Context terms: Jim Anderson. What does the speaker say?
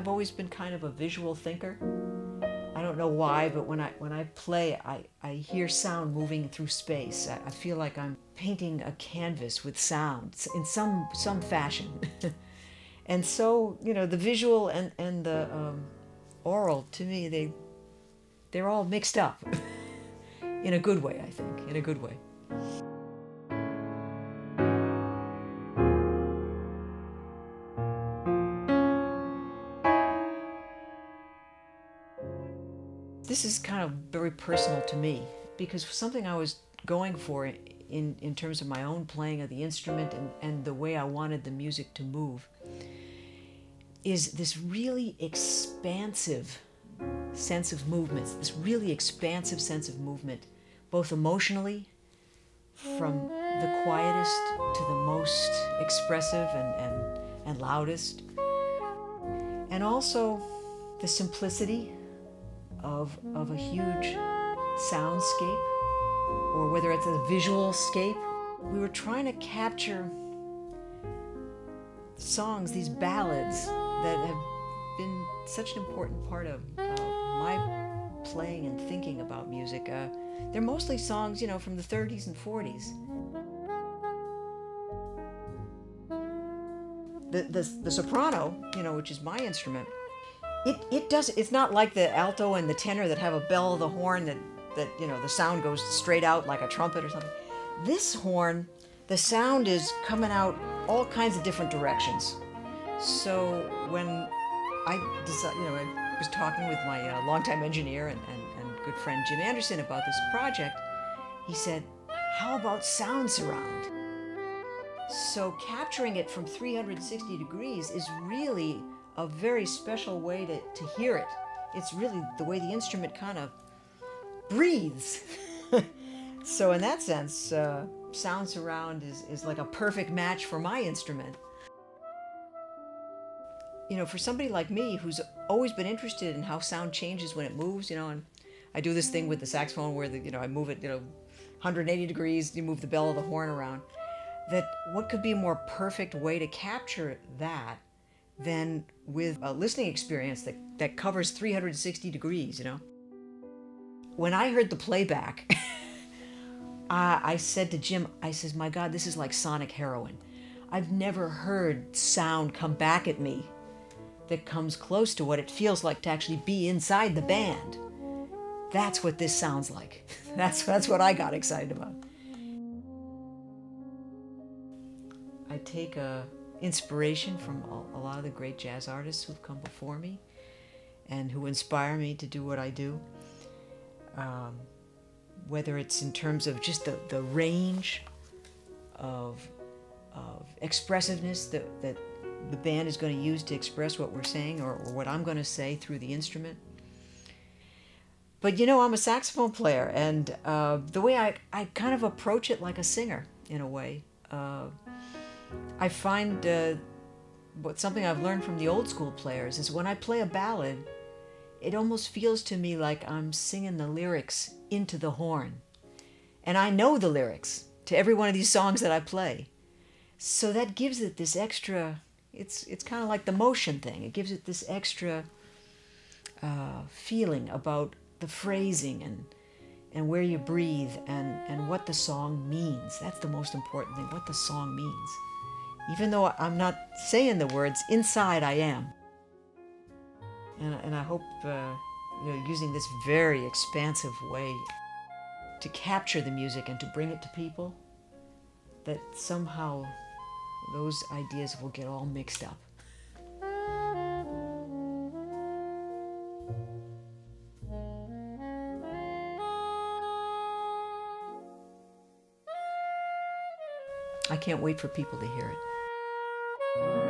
I've always been kind of a visual thinker. I don't know why, but when I play, I hear sound moving through space. I feel like I'm painting a canvas with sounds in some fashion. And so, you know, the visual and the oral, to me, they're all mixed up. In a good way, I think, in a good way. This is kind of very personal to me, because something I was going for in terms of my own playing of the instrument and the way I wanted the music to move is this really expansive sense of movement, both emotionally, from the quietest to the most expressive and loudest, and also the simplicity of a huge soundscape, or whether it's a visual scape. We were trying to capture songs, these ballads that have been such an important part of my playing and thinking about music. They're mostly songs, you know, from the 30s and 40s. The soprano, you know, which is my instrument, it's not like the alto and the tenor that have a bell of the horn that you know, the sound goes straight out like a trumpet or something. This horn, the sound is coming out all kinds of different directions. So when I decided, you know, I was talking with my longtime engineer and good friend Jim Anderson about this project, he said, how about sound surround? So capturing it from 360 degrees is really a very special way to hear it. It's really the way the instrument kind of breathes. So in that sense, sound surround is like a perfect match for my instrument. You know, for somebody like me who's always been interested in how sound changes when it moves, you know, and I do this thing with the saxophone where, you know, I move it, you know, 180 degrees, you move the bell of the horn around, that what could be a more perfect way to capture that than with a listening experience that covers 360 degrees, you know? When I heard the playback, I said to Jim, I says, my God, this is like sonic heroin. I've never heard sound come back at me that comes close to what it feels like to actually be inside the band. That's what this sounds like. That's what I got excited about. I take inspiration from a lot of the great jazz artists who've come before me and who inspire me to do what I do. Whether it's in terms of just the range of expressiveness that the band is going to use to express what we're saying or what I'm going to say through the instrument. But you know, I'm a saxophone player, and the way I kind of approach it like a singer in a way. I find something I've learned from the old school players is when I play a ballad, it almost feels to me like I'm singing the lyrics into the horn. And I know the lyrics to every one of these songs that I play. So that gives it this extra, it's kind of like the motion thing. It gives it this extra feeling about the phrasing and where you breathe and what the song means. That's the most important thing, what the song means. Even though I'm not saying the words, inside I am. And I hope, you know, using this very expansive way to capture the music and to bring it to people, that somehow those ideas will get all mixed up. I can't wait for people to hear it.